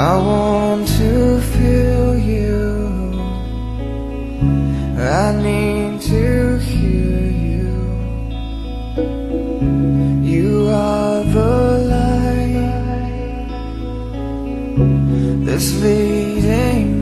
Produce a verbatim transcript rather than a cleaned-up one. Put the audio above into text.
I want to feel you, I need to hear you. You are the light that's leading me.